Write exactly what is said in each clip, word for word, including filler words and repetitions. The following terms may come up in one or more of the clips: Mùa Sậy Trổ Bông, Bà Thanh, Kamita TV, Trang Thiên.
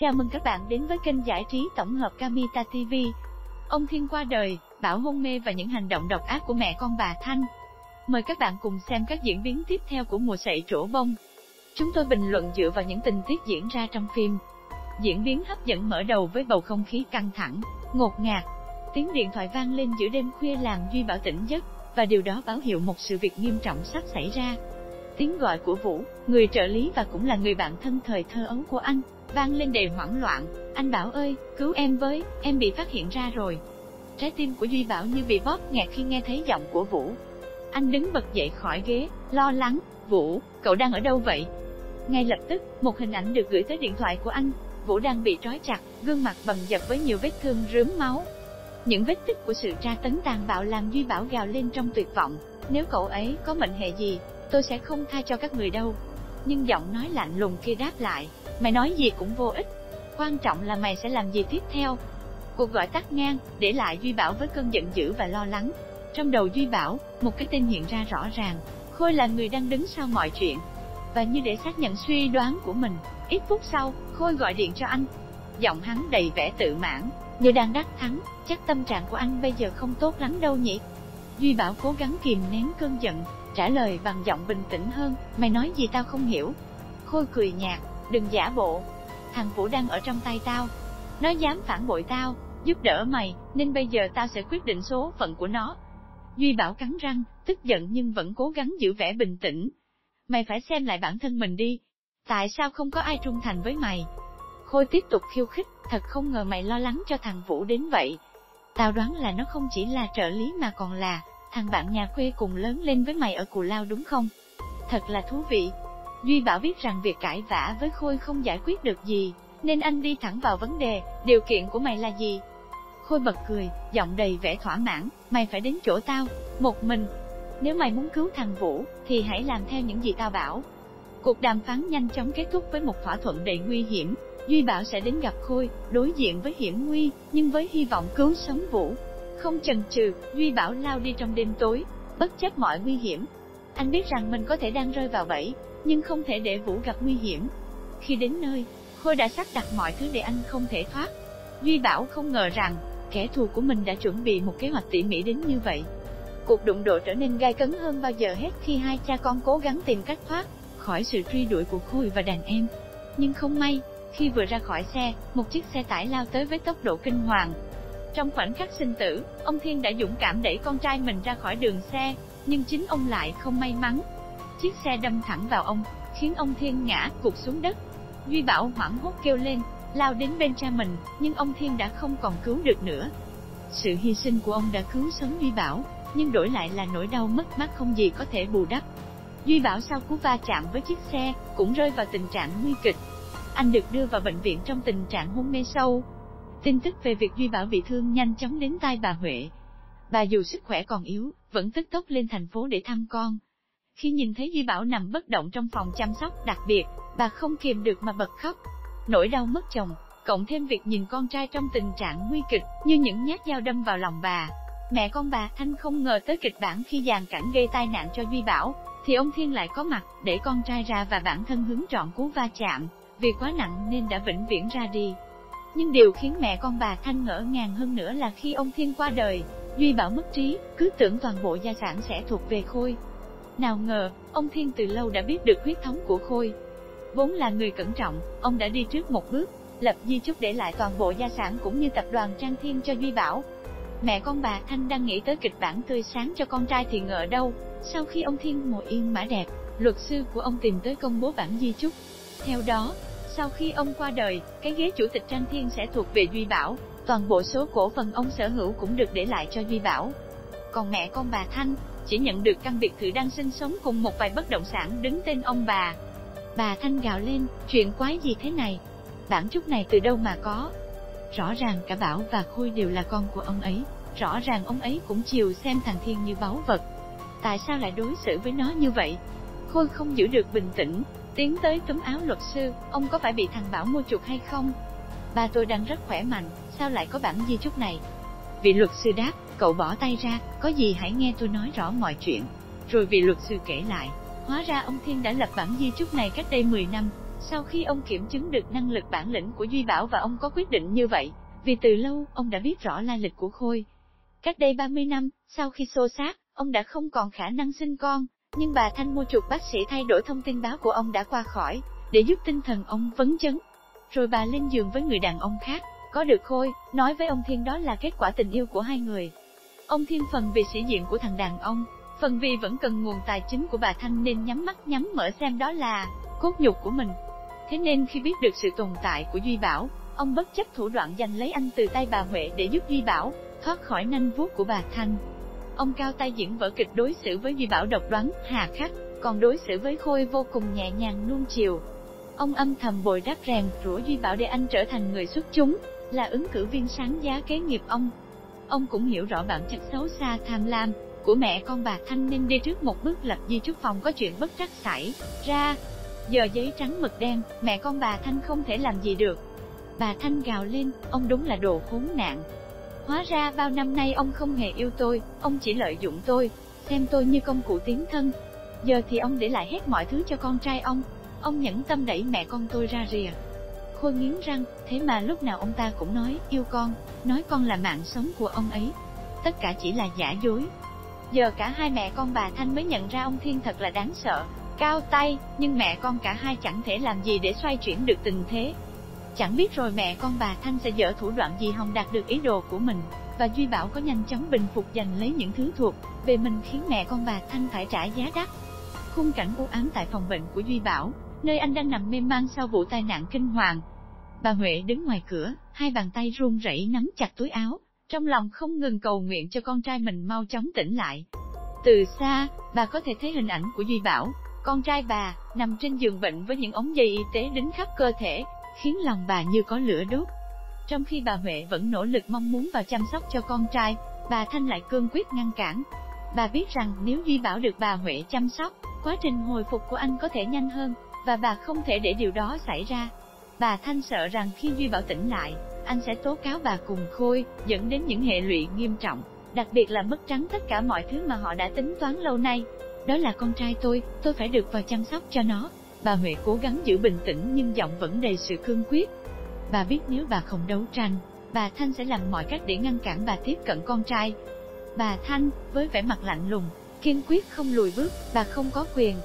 Chào mừng các bạn đến với kênh giải trí tổng hợp Kamita ti vi. Ông Thiên qua đời, bão hôn mê và những hành động độc ác của mẹ con bà Thanh. Mời các bạn cùng xem các diễn biến tiếp theo của Mùa Sậy Trổ Bông. Chúng tôi bình luận dựa vào những tình tiết diễn ra trong phim. Diễn biến hấp dẫn mở đầu với bầu không khí căng thẳng, ngột ngạt. Tiếng điện thoại vang lên giữa đêm khuya làm Duy Bảo tỉnh giấc, và điều đó báo hiệu một sự việc nghiêm trọng sắp xảy ra. Tiếng gọi của Vũ, người trợ lý và cũng là người bạn thân thời thơ ấu của anh, vang lên đầy hoảng loạn. Anh Bảo ơi, cứu em với, em bị phát hiện ra rồi. Trái tim của Duy Bảo như bị bóp nghẹt khi nghe thấy giọng của Vũ. Anh đứng bật dậy khỏi ghế, lo lắng, Vũ, cậu đang ở đâu vậy? Ngay lập tức, một hình ảnh được gửi tới điện thoại của anh. Vũ đang bị trói chặt, gương mặt bầm dập với nhiều vết thương rướm máu. Những vết tích của sự tra tấn tàn bạo làm Duy Bảo gào lên trong tuyệt vọng. Nếu cậu ấy có mệnh hệ gì, tôi sẽ không tha cho các người đâu. Nhưng giọng nói lạnh lùng kia đáp lại, mày nói gì cũng vô ích, quan trọng là mày sẽ làm gì tiếp theo. Cuộc gọi tắt ngang, để lại Duy Bảo với cơn giận dữ và lo lắng. Trong đầu Duy Bảo, một cái tên hiện ra rõ ràng, Khôi là người đang đứng sau mọi chuyện. Và như để xác nhận suy đoán của mình, ít phút sau, Khôi gọi điện cho anh. Giọng hắn đầy vẻ tự mãn, như đang đắc thắng, chắc tâm trạng của anh bây giờ không tốt lắm đâu nhỉ. Duy Bảo cố gắng kìm nén cơn giận, trả lời bằng giọng bình tĩnh hơn, mày nói gì tao không hiểu. Khôi cười nhạt, đừng giả bộ, thằng Vũ đang ở trong tay tao, nó dám phản bội tao, giúp đỡ mày, nên bây giờ tao sẽ quyết định số phận của nó. Duy Bảo cắn răng, tức giận nhưng vẫn cố gắng giữ vẻ bình tĩnh. Mày phải xem lại bản thân mình đi, tại sao không có ai trung thành với mày? Khôi tiếp tục khiêu khích, thật không ngờ mày lo lắng cho thằng Vũ đến vậy. Tao đoán là nó không chỉ là trợ lý mà còn là thằng bạn nhà quê cùng lớn lên với mày ở Cù Lao đúng không? Thật là thú vị. Duy Bảo biết rằng việc cãi vã với Khôi không giải quyết được gì, nên anh đi thẳng vào vấn đề, điều kiện của mày là gì? Khôi bật cười, giọng đầy vẻ thỏa mãn, mày phải đến chỗ tao, một mình. Nếu mày muốn cứu thằng Vũ, thì hãy làm theo những gì tao bảo. Cuộc đàm phán nhanh chóng kết thúc với một thỏa thuận đầy nguy hiểm. Duy Bảo sẽ đến gặp Khôi, đối diện với hiểm nguy, nhưng với hy vọng cứu sống Vũ. Không chần chừ, Duy Bảo lao đi trong đêm tối, bất chấp mọi nguy hiểm. Anh biết rằng mình có thể đang rơi vào bẫy, nhưng không thể để Vũ gặp nguy hiểm. Khi đến nơi, Khôi đã sắp đặt mọi thứ để anh không thể thoát. Duy Bảo không ngờ rằng, kẻ thù của mình đã chuẩn bị một kế hoạch tỉ mỉ đến như vậy. Cuộc đụng độ trở nên gay cấn hơn bao giờ hết khi hai cha con cố gắng tìm cách thoát khỏi sự truy đuổi của Khôi và đàn em. Nhưng không may, khi vừa ra khỏi xe, một chiếc xe tải lao tới với tốc độ kinh hoàng. Trong khoảnh khắc sinh tử, ông Thiên đã dũng cảm đẩy con trai mình ra khỏi đường xe, nhưng chính ông lại không may mắn. Chiếc xe đâm thẳng vào ông, khiến ông Thiên ngã gục xuống đất. Duy Bảo hoảng hốt kêu lên, lao đến bên cha mình, nhưng ông Thiên đã không còn cứu được nữa. Sự hy sinh của ông đã cứu sống Duy Bảo, nhưng đổi lại là nỗi đau mất mát không gì có thể bù đắp. Duy Bảo sau cú va chạm với chiếc xe, cũng rơi vào tình trạng nguy kịch. Anh được đưa vào bệnh viện trong tình trạng hôn mê sâu. Tin tức về việc Duy Bảo bị thương nhanh chóng đến tai bà Huệ. Bà dù sức khỏe còn yếu, vẫn tức tốc lên thành phố để thăm con. Khi nhìn thấy Duy Bảo nằm bất động trong phòng chăm sóc đặc biệt, bà không kìm được mà bật khóc. Nỗi đau mất chồng, cộng thêm việc nhìn con trai trong tình trạng nguy kịch như những nhát dao đâm vào lòng bà. Mẹ con bà Thanh không ngờ tới kịch bản khi dàn cảnh gây tai nạn cho Duy Bảo, thì ông Thiên lại có mặt để con trai ra và bản thân hứng trọn cú va chạm, vì quá nặng nên đã vĩnh viễn ra đi. Nhưng điều khiến mẹ con bà Thanh ngỡ ngàng hơn nữa là khi ông Thiên qua đời, Duy Bảo mất trí, cứ tưởng toàn bộ gia sản sẽ thuộc về Khôi. Nào ngờ, ông Thiên từ lâu đã biết được huyết thống của Khôi. Vốn là người cẩn trọng, ông đã đi trước một bước, lập di chúc để lại toàn bộ gia sản cũng như tập đoàn Trang Thiên cho Duy Bảo. Mẹ con bà Thanh đang nghĩ tới kịch bản tươi sáng cho con trai thì ngờ đâu, sau khi ông Thiên ngồi yên mã đẹp, luật sư của ông tìm tới công bố bản di chúc. Theo đó, sau khi ông qua đời, cái ghế chủ tịch Trang Thiên sẽ thuộc về Duy Bảo, toàn bộ số cổ phần ông sở hữu cũng được để lại cho Duy Bảo. Còn mẹ con bà Thanh, chỉ nhận được căn biệt thự đang sinh sống cùng một vài bất động sản đứng tên ông bà. Bà Thanh gào lên, chuyện quái gì thế này? Bản chúc này từ đâu mà có? Rõ ràng cả Bảo và Khôi đều là con của ông ấy, rõ ràng ông ấy cũng chiều xem thằng Thiên như báu vật. Tại sao lại đối xử với nó như vậy? Khôi không giữ được bình tĩnh, tiến tới túm áo luật sư, ông có phải bị thằng Bảo mua chuộc hay không? Ba tôi đang rất khỏe mạnh, sao lại có bản di chúc này? Vị luật sư đáp, cậu bỏ tay ra, có gì hãy nghe tôi nói rõ mọi chuyện. Rồi vị luật sư kể lại, hóa ra ông Thiên đã lập bản di chúc này cách đây mười năm, Sau khi ông kiểm chứng được năng lực bản lĩnh của Duy Bảo và ông có quyết định như vậy, vì từ lâu ông đã biết rõ lai lịch của Khôi. Cách đây ba mươi năm, sau khi xô xát, ông đã không còn khả năng sinh con, nhưng bà Thanh mua chuột bác sĩ thay đổi thông tin báo của ông đã qua khỏi, để giúp tinh thần ông phấn chấn. Rồi bà lên giường với người đàn ông khác, có được Khôi, nói với ông Thiên đó là kết quả tình yêu của hai người. Ông Thiên phần vì sĩ diện của thằng đàn ông, phần vì vẫn cần nguồn tài chính của bà Thanh nên nhắm mắt nhắm mở xem đó là cốt nhục của mình. Thế nên khi biết được sự tồn tại của Duy Bảo, ông bất chấp thủ đoạn giành lấy anh từ tay bà Huệ để giúp Duy Bảo thoát khỏi nanh vuốt của bà Thanh. Ông cao tay diễn vở kịch đối xử với Duy Bảo độc đoán, hà khắc, còn đối xử với Khôi vô cùng nhẹ nhàng nuông chiều. Ông âm thầm bồi đắp rèn rũa Duy Bảo để anh trở thành người xuất chúng, là ứng cử viên sáng giá kế nghiệp ông. Ông cũng hiểu rõ bản chất xấu xa tham lam của mẹ con bà Thanh nên đi trước một bước lập di chúc phòng có chuyện bất trắc xảy ra. Giờ giấy trắng mực đen, mẹ con bà Thanh không thể làm gì được. Bà Thanh gào lên, ông đúng là đồ khốn nạn. Hóa ra bao năm nay ông không hề yêu tôi, ông chỉ lợi dụng tôi, xem tôi như công cụ tiến thân. Giờ thì ông để lại hết mọi thứ cho con trai ông, ông nhẫn tâm đẩy mẹ con tôi ra rìa. Khôi nghiến răng, thế mà lúc nào ông ta cũng nói yêu con, nói con là mạng sống của ông ấy. Tất cả chỉ là giả dối. Giờ cả hai mẹ con bà Thanh mới nhận ra ông Thiên thật là đáng sợ, cao tay, nhưng mẹ con cả hai chẳng thể làm gì để xoay chuyển được tình thế. Chẳng biết rồi mẹ con bà Thanh sẽ dở thủ đoạn gì hòng đạt được ý đồ của mình, và Duy Bảo có nhanh chóng bình phục giành lấy những thứ thuộc về mình khiến mẹ con bà Thanh phải trả giá đắt. Khung cảnh u ám tại phòng bệnh của Duy Bảo, nơi anh đang nằm mê man sau vụ tai nạn kinh hoàng. Bà Huệ đứng ngoài cửa, hai bàn tay run rẩy nắm chặt túi áo, trong lòng không ngừng cầu nguyện cho con trai mình mau chóng tỉnh lại. Từ xa, bà có thể thấy hình ảnh của Duy Bảo, con trai bà, nằm trên giường bệnh với những ống dây y tế đính khắp cơ thể, khiến lòng bà như có lửa đốt. Trong khi bà Huệ vẫn nỗ lực mong muốn vào chăm sóc cho con trai, bà Thanh lại cương quyết ngăn cản. Bà biết rằng nếu Duy Bảo được bà Huệ chăm sóc, quá trình hồi phục của anh có thể nhanh hơn, và bà không thể để điều đó xảy ra. Bà Thanh sợ rằng khi Duy Bảo tỉnh lại, anh sẽ tố cáo bà cùng Khôi, dẫn đến những hệ lụy nghiêm trọng, đặc biệt là mất trắng tất cả mọi thứ mà họ đã tính toán lâu nay. Đó là con trai tôi, tôi phải được vào chăm sóc cho nó. Bà Huệ cố gắng giữ bình tĩnh nhưng giọng vẫn đầy sự cương quyết. Bà biết nếu bà không đấu tranh, bà Thanh sẽ làm mọi cách để ngăn cản bà tiếp cận con trai. Bà Thanh, với vẻ mặt lạnh lùng, kiên quyết không lùi bước, bà không có quyền.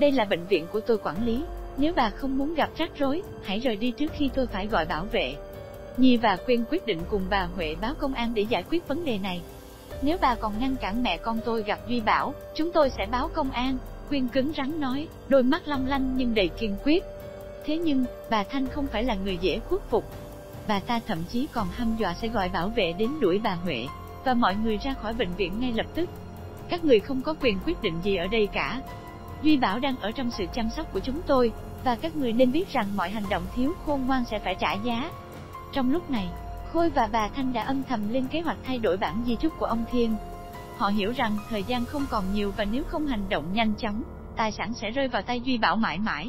Đây là bệnh viện của tôi quản lý, nếu bà không muốn gặp rắc rối, hãy rời đi trước khi tôi phải gọi bảo vệ. Nhi và Quyên quyết định cùng bà Huệ báo công an để giải quyết vấn đề này. Nếu bà còn ngăn cản mẹ con tôi gặp Duy Bảo, chúng tôi sẽ báo công an, Quyên cứng rắn nói, đôi mắt long lanh nhưng đầy kiên quyết. Thế nhưng, bà Thanh không phải là người dễ khuất phục. Bà ta thậm chí còn hăm dọa sẽ gọi bảo vệ đến đuổi bà Huệ và mọi người ra khỏi bệnh viện ngay lập tức. Các người không có quyền quyết định gì ở đây cả. Duy Bảo đang ở trong sự chăm sóc của chúng tôi, và các người nên biết rằng mọi hành động thiếu khôn ngoan sẽ phải trả giá. Trong lúc này, Khôi và bà Thanh đã âm thầm lên kế hoạch thay đổi bản di chúc của ông Thiên. Họ hiểu rằng thời gian không còn nhiều và nếu không hành động nhanh chóng, tài sản sẽ rơi vào tay Duy Bảo mãi mãi.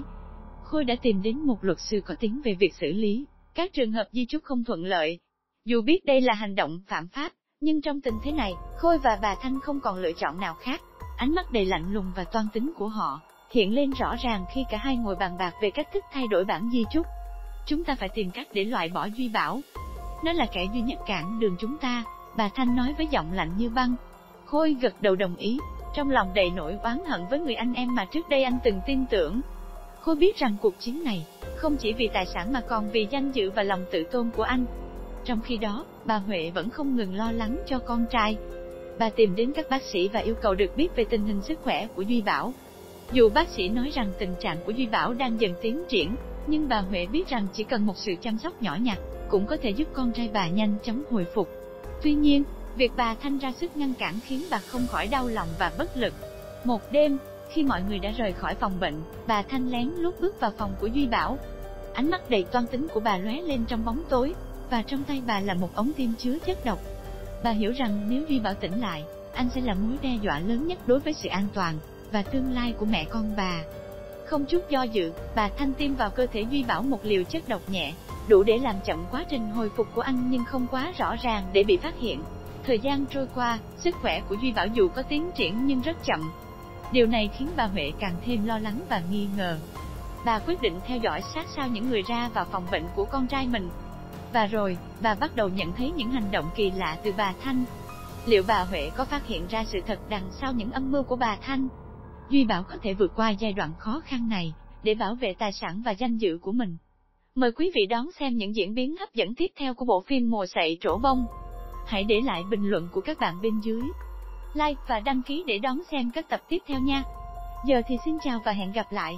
Khôi đã tìm đến một luật sư có tiếng về việc xử lý các trường hợp di chúc không thuận lợi. Dù biết đây là hành động phạm pháp, nhưng trong tình thế này, Khôi và bà Thanh không còn lựa chọn nào khác. Ánh mắt đầy lạnh lùng và toan tính của họ hiện lên rõ ràng khi cả hai ngồi bàn bạc về cách thức thay đổi bản di chúc. Chúng ta phải tìm cách để loại bỏ Duy Bảo. Nó là kẻ duy nhất cản đường chúng ta, bà Thanh nói với giọng lạnh như băng. Khôi gật đầu đồng ý, trong lòng đầy nỗi oán hận với người anh em mà trước đây anh từng tin tưởng. Khôi biết rằng cuộc chiến này không chỉ vì tài sản mà còn vì danh dự và lòng tự tôn của anh. Trong khi đó, bà Huệ vẫn không ngừng lo lắng cho con trai. Bà tìm đến các bác sĩ và yêu cầu được biết về tình hình sức khỏe của Duy Bảo. Dù bác sĩ nói rằng tình trạng của Duy Bảo đang dần tiến triển, nhưng bà Huệ biết rằng chỉ cần một sự chăm sóc nhỏ nhặt cũng có thể giúp con trai bà nhanh chóng hồi phục. Tuy nhiên, việc bà Thanh ra sức ngăn cản khiến bà không khỏi đau lòng và bất lực. Một đêm, khi mọi người đã rời khỏi phòng bệnh, bà Thanh lén lút bước vào phòng của Duy Bảo. Ánh mắt đầy toan tính của bà lóe lên trong bóng tối, và trong tay bà là một ống tiêm chứa chất độc. Bà hiểu rằng nếu Duy Bảo tỉnh lại, anh sẽ là mối đe dọa lớn nhất đối với sự an toàn và tương lai của mẹ con bà. Không chút do dự, bà Thanh tiêm vào cơ thể Duy Bảo một liều chất độc nhẹ, đủ để làm chậm quá trình hồi phục của anh nhưng không quá rõ ràng để bị phát hiện. Thời gian trôi qua, sức khỏe của Duy Bảo dù có tiến triển nhưng rất chậm. Điều này khiến bà Huệ càng thêm lo lắng và nghi ngờ. bà quyết định theo dõi sát sao những người ra vào phòng bệnh của con trai mình. Và rồi, bà bắt đầu nhận thấy những hành động kỳ lạ từ bà Thanh. Liệu bà Huệ có phát hiện ra sự thật đằng sau những âm mưu của bà Thanh? Duy Bảo có thể vượt qua giai đoạn khó khăn này, để bảo vệ tài sản và danh dự của mình. Mời quý vị đón xem những diễn biến hấp dẫn tiếp theo của bộ phim Mùa Sậy Trổ Bông. Hãy để lại bình luận của các bạn bên dưới, like và đăng ký để đón xem các tập tiếp theo nha. Giờ thì xin chào và hẹn gặp lại.